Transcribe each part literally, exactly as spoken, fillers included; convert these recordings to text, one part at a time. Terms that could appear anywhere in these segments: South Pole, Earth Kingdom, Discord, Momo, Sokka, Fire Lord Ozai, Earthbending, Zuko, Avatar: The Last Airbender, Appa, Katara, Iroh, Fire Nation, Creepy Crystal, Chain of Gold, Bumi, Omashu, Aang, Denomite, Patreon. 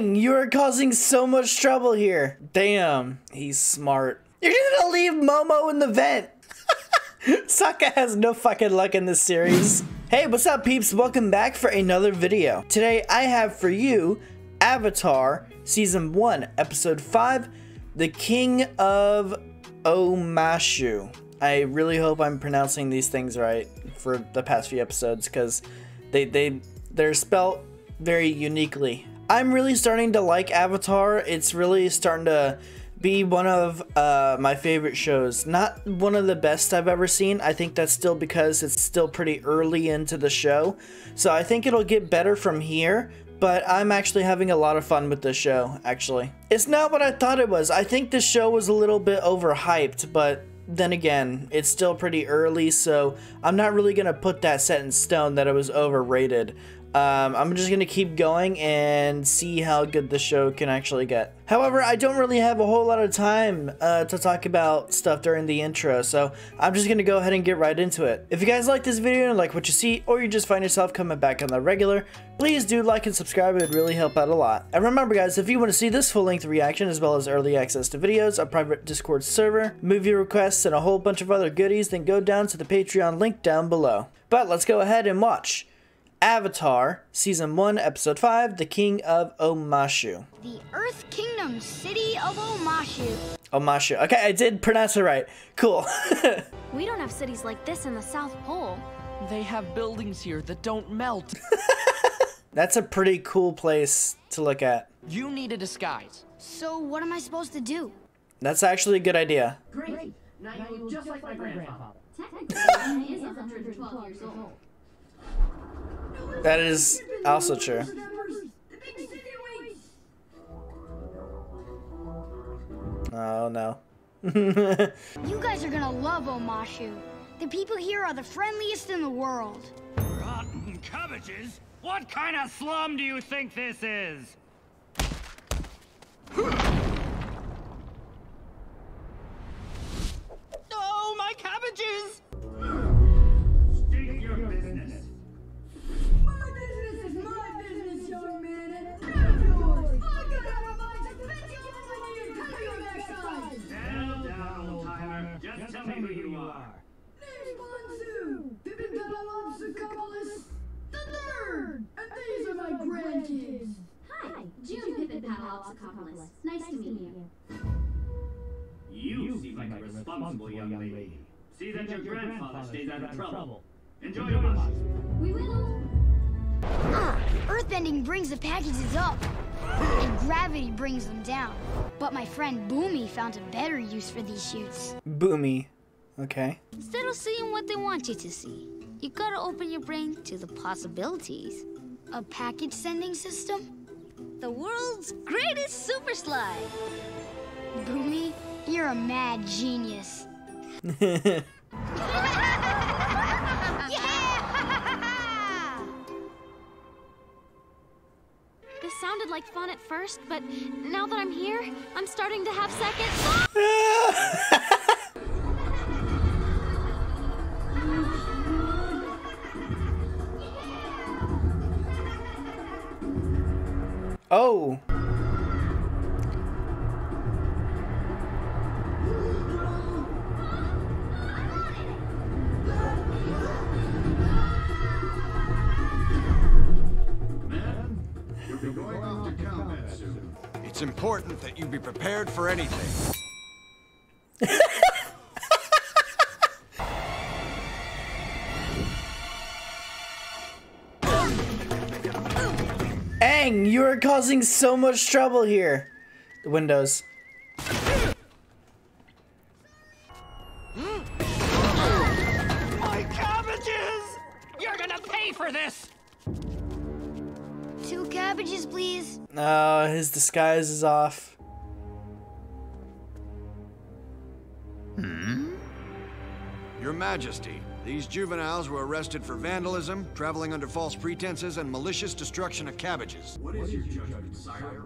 Aang, you are causing so much trouble here. Damn, he's smart. You're just gonna leave Momo in the vent. Sokka has no fucking luck in this series. Hey, what's up, peeps? Welcome back for another video. Today, I have for you Avatar Season one, Episode five, The King of Omashu. I really hope I'm pronouncing these things right for the past few episodes because they, they, they're spelt very uniquely. I'm really starting to like Avatar. It's really starting to be one of uh, my favorite shows. Not one of the best I've ever seen. I think that's still because it's still pretty early into the show. So I think it'll get better from here. But I'm actually having a lot of fun with this show, actually. It's not what I thought it was. I think the show was a little bit overhyped, but then again, it's still pretty early, so I'm not really gonna put that set in stone that it was overrated. Um, I'm just gonna keep going and see how good the show can actually get. However, I don't really have a whole lot of time uh, to talk about stuff during the intro, so I'm just gonna go ahead and get right into it. If you guys like this video and like what you see, or you just find yourself coming back on the regular, please do like and subscribe, it would really help out a lot. And remember guys, if you want to see this full-length reaction as well as early access to videos, a private Discord server, movie requests, and a whole bunch of other goodies, then go down to the Patreon link down below. But let's go ahead and watch Avatar, Season one, Episode five, The King of Omashu. The Earth Kingdom, City of Omashu. Omashu. Okay, I did pronounce it right. Cool. We don't have cities like this in the South Pole. They have buildings here that don't melt. That's a pretty cool place to look at. You need a disguise. So what am I supposed to do? That's actually a good idea. Great. Great. Now you look just like my grandfather. Technically, he is one hundred twelve years old. That is also true. Oh no. You guys are gonna love Omashu. The people here are the friendliest in the world. Rotten cabbages? What kind of slum do you think this is? Oh, my cabbages! Nice, nice to meet you. You, you seem like, like a responsible, responsible young lady. lady. See that, that your, your grandfather, grandfather stays out of trouble. trouble. Enjoy your lunch. We will. Ah, earthbending brings the packages up, and gravity brings them down. But my friend Bumi found a better use for these chutes. Bumi, okay. Instead of seeing what they want you to see, you gotta open your brain to the possibilities. A package sending system? The world's greatest super slide. Bumi, you're a mad genius. Yeah! This sounded like fun at first, but now that I'm here, I'm starting to have second thoughts. Oh. Man, you'll be going off to combat soon. It's important that you be prepared for anything. Aang, you are causing so much trouble here. The windows. My cabbages! You're gonna pay for this! Two cabbages, please. No, uh, his disguise is off. Hmm? Your Majesty. These juveniles were arrested for vandalism, traveling under false pretenses, and malicious destruction of cabbages. What is your judgment, sire?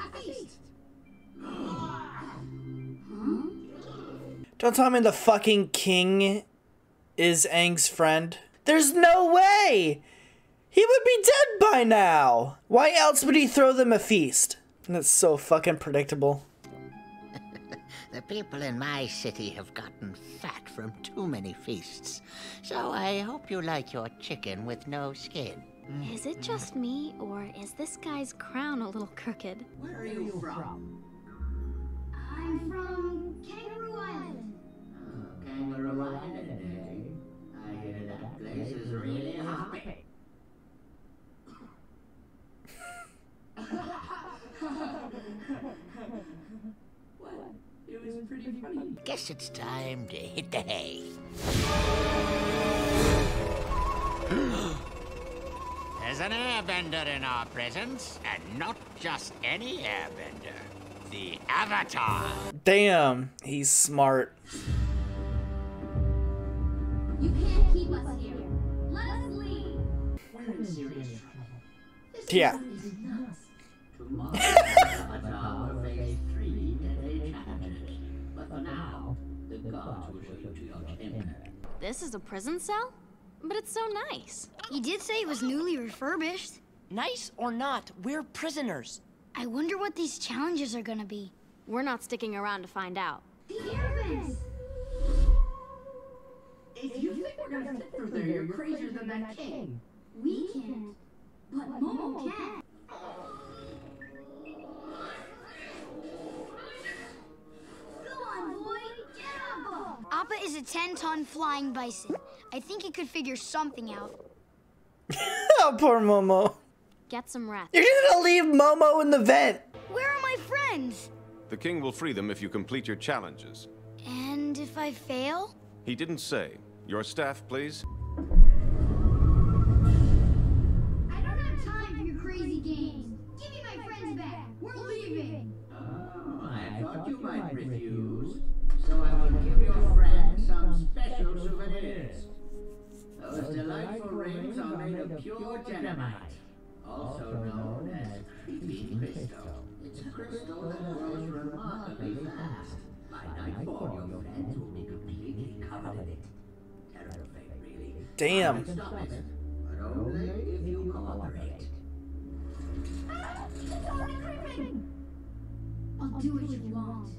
I Don't tell me the fucking king is Aang's friend. There's no way! He would be dead by now! Why else would he throw them a feast? And it's so fucking predictable. The people in my city have gotten fat from too many feasts. So I hope you like your chicken with no skin. Is it just me, or is this guy's crown a little crooked? Where are you from? I'm from Kangaroo Island. Oh, Kangaroo Island, eh? I hear that place is really hot. Well, it was pretty funny. Guess it's time to hit the hay. There's an airbender in our presence, and not just any airbender. The Avatar. Damn, he's smart. You can't keep us here. Let us leave. We're in serious trouble. Yeah. Tomorrow, Avatar faced three deadly challenges, but for now, the gods will show you to your chamber. This is a prison cell, but it's so nice. You did say it was newly refurbished. Nice or not, we're prisoners. I wonder what these challenges are gonna be. We're not sticking around to find out. The airbends! If you think we're gonna fit through there, you're crazier than that king. We can't, but Momo can. Go on, boy, get up! Appa is a ten-ton flying bison. I think he could figure something out. Oh, poor Momo. Get some rest. You're gonna leave Momo in the vent. Where are my friends? The king will free them if you complete your challenges. And if I fail? He didn't say. Your staff, please. I don't have time for your crazy games. Give me my friends back. We're leaving. Oh, I thought you might refuse. So I will give your friends some special souvenirs. Those delightful rings are made of pure Denomite. Also known as Creepy Crystal. It's a crystal that grows remarkably fast. By nightfall, your friends will be completely covered in it. Terrifying, really. Damn. Stop it, but only if you cooperate. Ah! It's already creeping! I'll do what you want.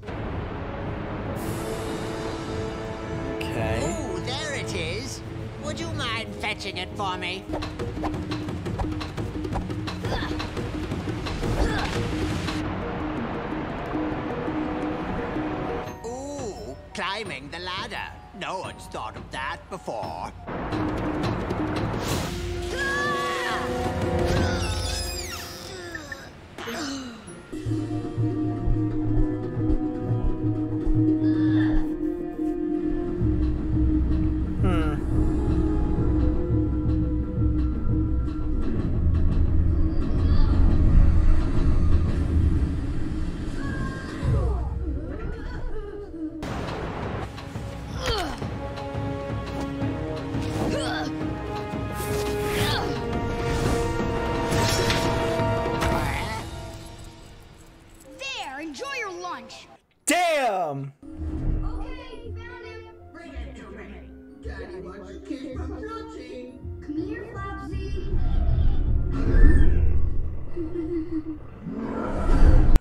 Okay. Oh, there it is. Would you mind fetching it for me? Ooh, climbing the ladder. No one's thought of that before.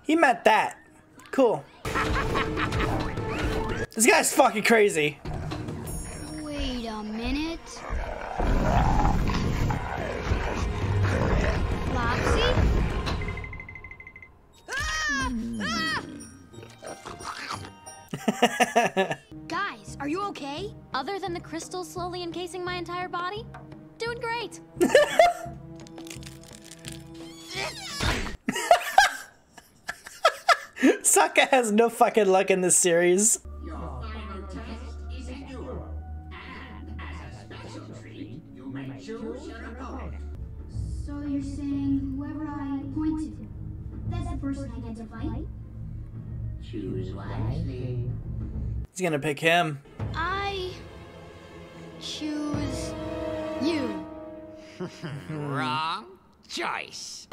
He meant that. Cool. This guy's fucking crazy. Wait a minute. Flopsy? Guys, are you okay? Other than the crystal slowly encasing my entire body? Doing great. Sokka has no fucking luck in this series. Your final test is a duel, and as a special treat, you may choose your opponent. So you're saying whoever I point to, that's the person I get to fight? Choose wisely. He's gonna pick him. I choose you. Wrong choice.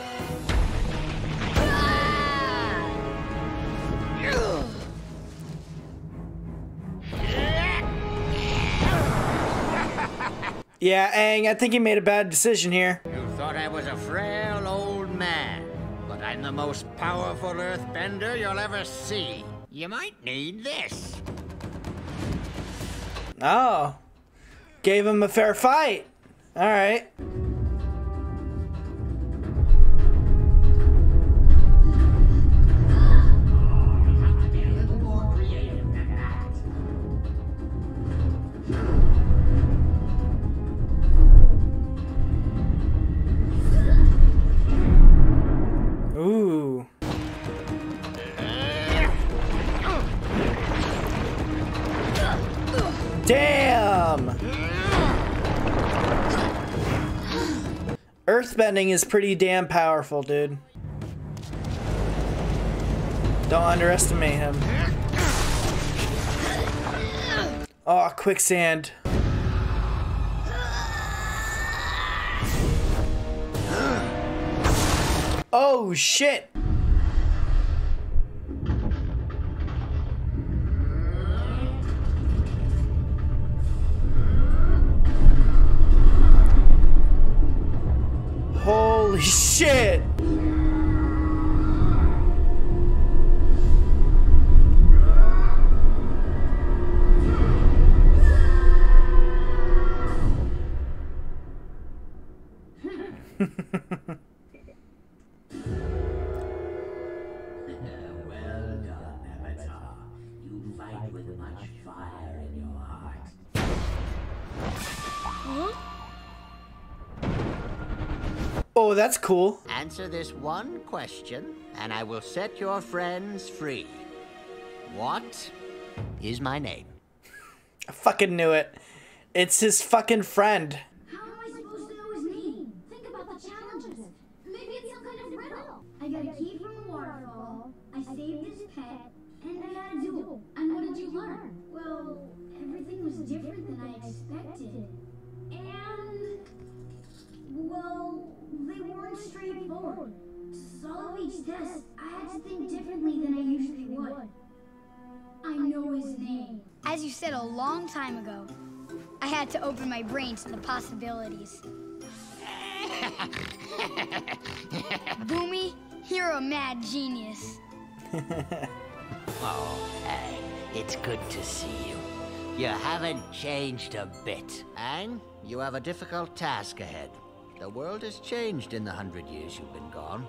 Yeah, Aang, I think he made a bad decision here. You thought I was a frail old man, but I'm the most powerful earthbender you'll ever see. You might need this. Oh. Gave him a fair fight. All right. Earthbending is pretty damn powerful, dude. Don't underestimate him. Oh, quicksand. Oh, shit. Holy shit! Oh, that's cool. Answer this one question, and I will set your friends free. What is my name? I fucking knew it. It's his fucking friend. How am I supposed to know his name? Think about the challenges. Maybe it's some kind of riddle. I got a key from a waterfall. I saved his pet, and I got a duel. And what did you learn? Well, everything was different than I expected. And... well... they weren't straightforward. To solve each test, I had to think differently than I usually would. I know his name. As you said a long time ago, I had to open my brain to the possibilities. Bumi, you're a mad genius. Oh, Aang, it's good to see you. You haven't changed a bit. Aang, you have a difficult task ahead. The world has changed in the hundred years you've been gone.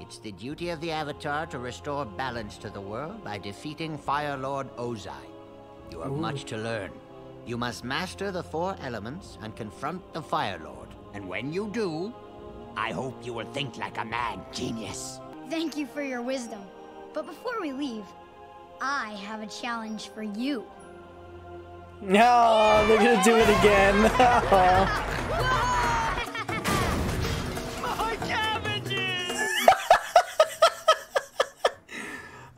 It's the duty of the Avatar to restore balance to the world by defeating Fire Lord Ozai. You have Ooh. much to learn. You must master the four elements and confront the Fire Lord. And when you do, I hope you will think like a mad genius. Thank you for your wisdom. But before we leave, I have a challenge for you. No, they're gonna do it again.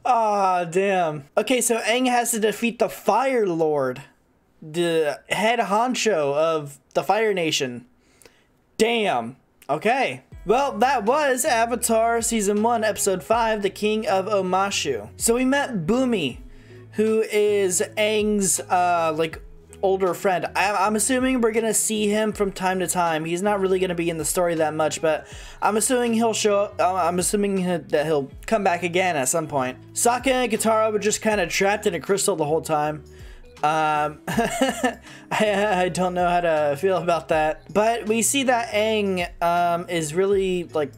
Ah, oh, damn. Okay, so Aang has to defeat the Fire Lord, the head honcho of the Fire Nation. Damn. Okay. Well, that was Avatar Season one, Episode five, The King of Omashu. So we met Bumi, who is Aang's, uh, like, older friend. I I'm assuming we're gonna see him from time to time. He's not really gonna be in the story that much, but I'm assuming he'll show up. Uh, I'm assuming he'll, that he'll come back again at some point. Sokka and Katara were just kind of trapped in a crystal the whole time. Um, I, I don't know how to feel about that. But we see that Aang um, is really like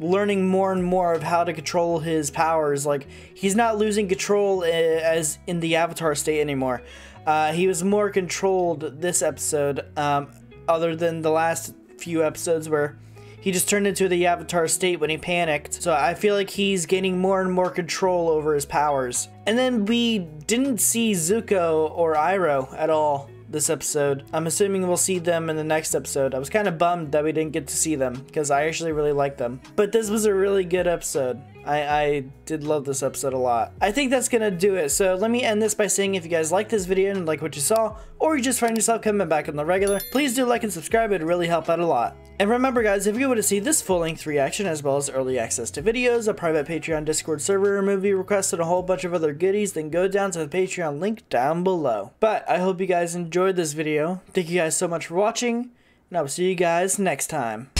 learning more and more of how to control his powers. Like he's not losing control as in the Avatar state anymore. Uh, he was more controlled this episode, um, other than the last few episodes where he just turned into the Avatar state when he panicked. So I feel like he's gaining more and more control over his powers. And then we didn't see Zuko or Iroh at all this episode. I'm assuming we'll see them in the next episode. I was kind of bummed that we didn't get to see them because I actually really liked them. But this was a really good episode. I, I did love this episode a lot. I think that's gonna do it. So let me end this by saying if you guys like this video and like what you saw, or you just find yourself coming back on the regular, please do like and subscribe. It'd really help out a lot. And remember guys, if you want to see this full-length reaction as well as early access to videos, a private Patreon Discord server, movie requests, and a whole bunch of other goodies, then go down to the Patreon link down below. But I hope you guys enjoyed this video. Thank you guys so much for watching, and I will see you guys next time.